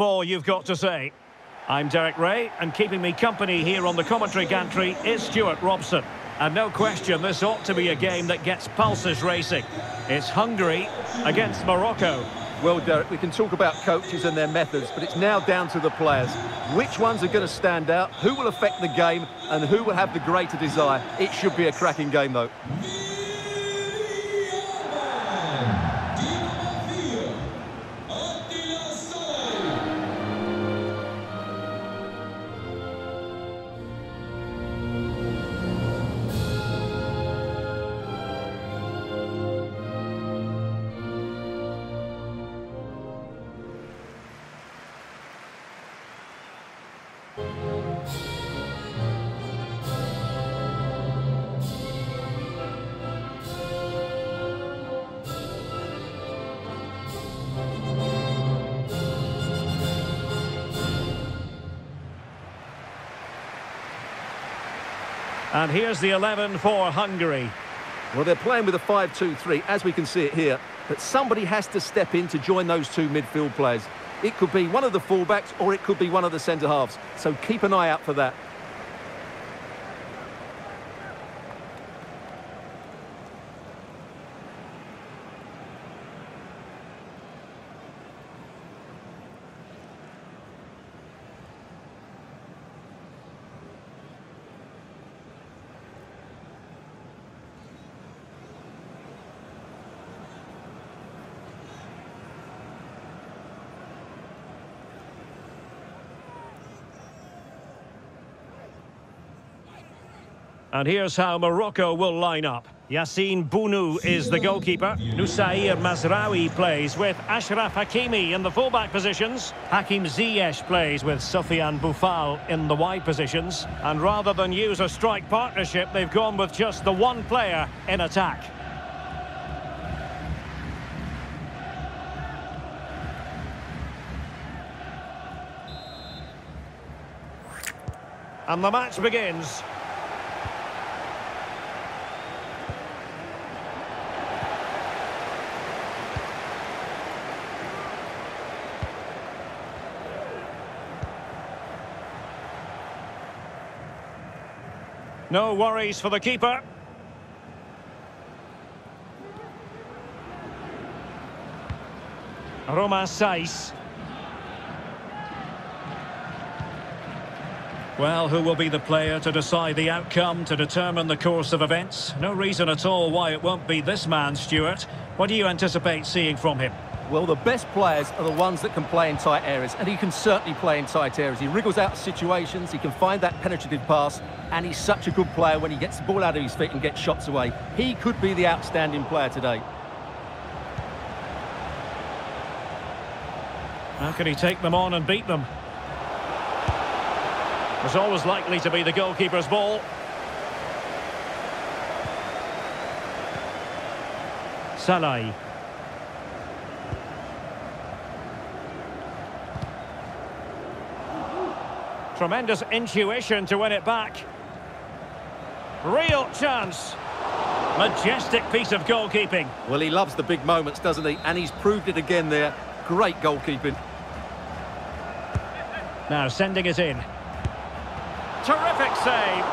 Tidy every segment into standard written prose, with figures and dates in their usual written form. ball you've got to say. I'm Derek Ray, and keeping me company here on the commentary gantry is Stuart Robson. And no question, this ought to be a game that gets pulses racing. It's Hungary against Morocco. Well, Derek, we can talk about coaches and their methods, but it's now down to the players. Which ones are going to stand out, who will affect the game, and who will have the greater desire? It should be a cracking game, though. And here's the 11 for Hungary. Well, they're playing with a 5-2-3, as we can see it here. But somebody has to step in to join those two midfield players. It could be one of the fullbacks, or it could be one of the centre-halves. So keep an eye out for that. And here's how Morocco will line up. Yassine Bounou is the goalkeeper. Noussair Mazraoui plays with Ashraf Hakimi in the fullback positions. Hakim Ziyech plays with Sofiane Boufal in the wide positions. And rather than use a strike partnership, they've gone with just the one player in attack. And the match begins. No worries for the keeper. Roma Saiz. Well, who will be the player to decide the outcome, to determine the course of events? No reason at all why it won't be this man, Stuart. What do you anticipate seeing from him? Well, the best players are the ones that can play in tight areas, and he can certainly play in tight areas. He wriggles out of situations, he can find that penetrative pass, and he's such a good player when he gets the ball out of his feet and gets shots away. He could be the outstanding player today. How can he take them on and beat them? It's always likely to be the goalkeeper's ball. Salah. Tremendous intuition to win it back. Real chance. Majestic piece of goalkeeping. Well, he loves the big moments, doesn't he? And he's proved it again there. Great goalkeeping. Now sending it in. Terrific save.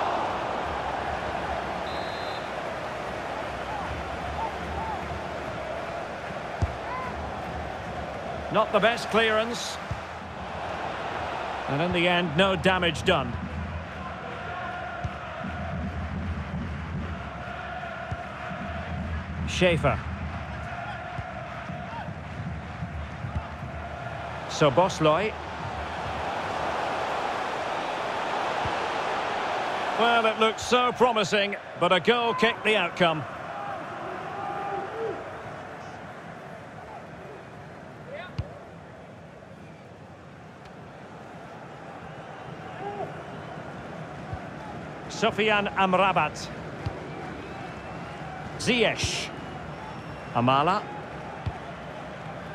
Not the best clearance. And in the end, no damage done. Schäfer. Soboslai. Well, it looked so promising, but a goal kicked the outcome. Sofyan Amrabat. Ziyech. Amala.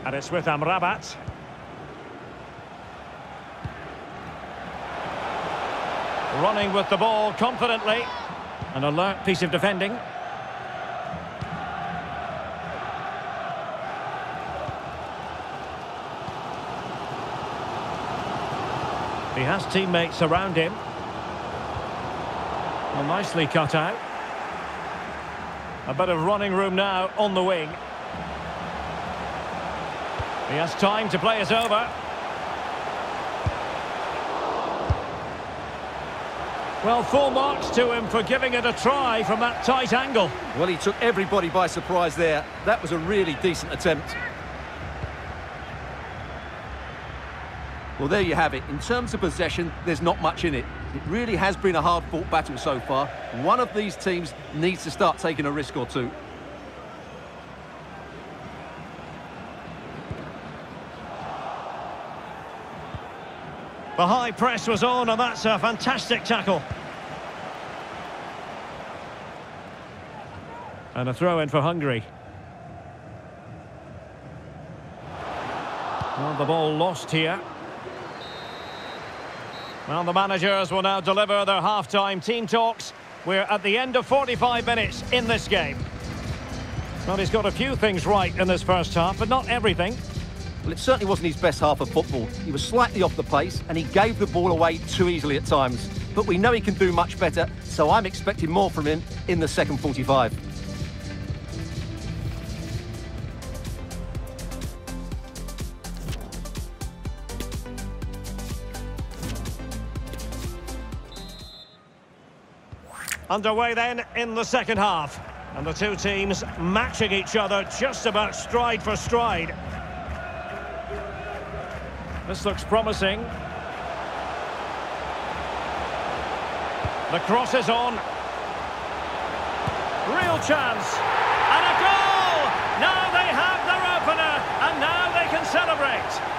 And it's with Amrabat. Running with the ball confidently. An alert piece of defending. He has teammates around him. Well, nicely cut out. A bit of running room now on the wing. He has time to play it over. Well, full marks to him for giving it a try from that tight angle. Well, he took everybody by surprise there. That was a really decent attempt. Well, there you have it. In terms of possession, there's not much in it. It really has been a hard-fought battle so far. One of these teams needs to start taking a risk or two. The high press was on, and that's a fantastic tackle. And a throw-in for Hungary. Well, the ball lost here. Well, the managers will now deliver their half-time team talks. We're at the end of 45 minutes in this game. Well, he's got a few things right in this first half, but not everything. Well, it certainly wasn't his best half of football. He was slightly off the pace, and he gave the ball away too easily at times. But we know he can do much better, so I'm expecting more from him in the second 45. Underway then in the second half. And the two teams matching each other just about stride for stride. This looks promising. The cross is on. Real chance. And a goal! Now they have their opener, and now they can celebrate.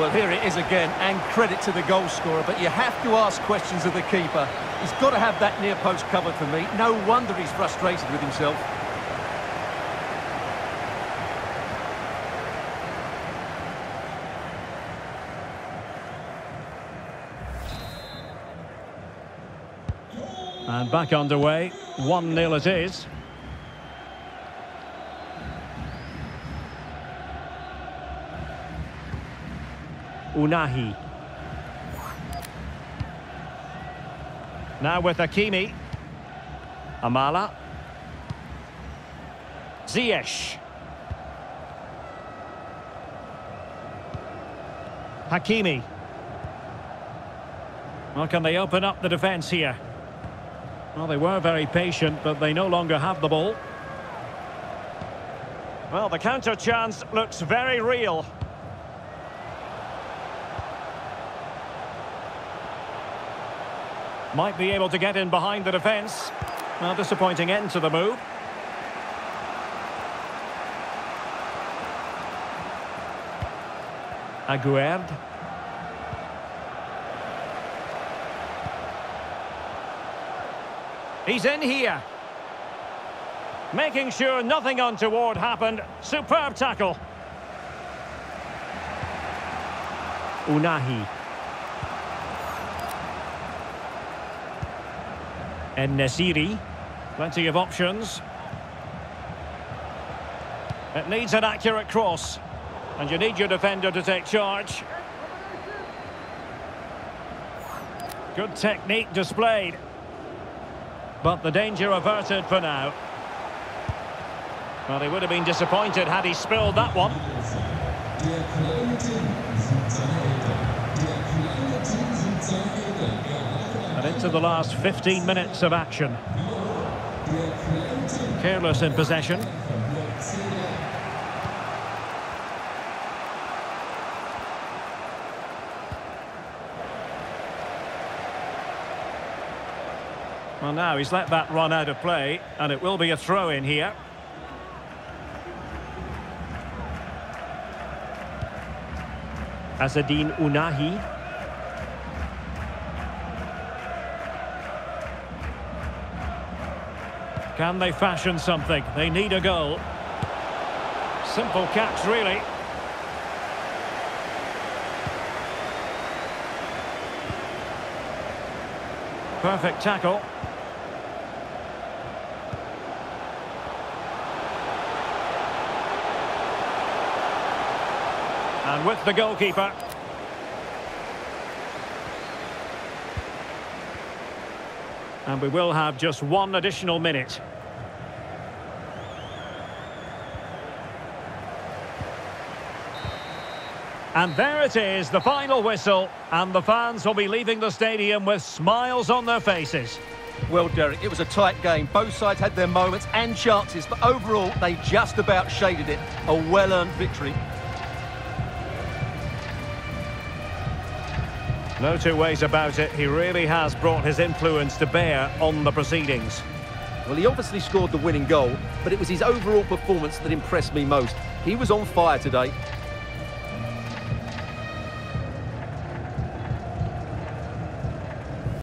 Well, here it is again, and credit to the goal scorer, but you have to ask questions of the keeper. He's got to have that near post covered for me. No wonder he's frustrated with himself. And back underway. 1-0 it is. Unahi. Now with Hakimi. Amala. Ziyech. Hakimi. Well, can they open up the defence here? Well, they were very patient, but they no longer have the ball. Well, the counter chance looks very real. Might be able to get in behind the defence. Well, disappointing end to the move. Aguero. He's in here. Making sure nothing untoward happened. Superb tackle. Unahi. And Nesiri, plenty of options. It needs an accurate cross, and you need your defender to take charge. Good technique displayed, but the danger averted for now. Well, he would have been disappointed had he spilled that one. Into the last 15 minutes of action. Careless in possession. Well, now he's let that run out of play, and it will be a throw in here. Azzedine Unahi. Can they fashion something? They need a goal. Simple catch, really. Perfect tackle. And with the goalkeeper. And we will have just one additional minute. And there it is, the final whistle, and the fans will be leaving the stadium with smiles on their faces. Well, Derek, it was a tight game. Both sides had their moments and chances, but overall, they just about shaded it. A well-earned victory. No two ways about it. He really has brought his influence to bear on the proceedings. Well, he obviously scored the winning goal, but it was his overall performance that impressed me most. He was on fire today.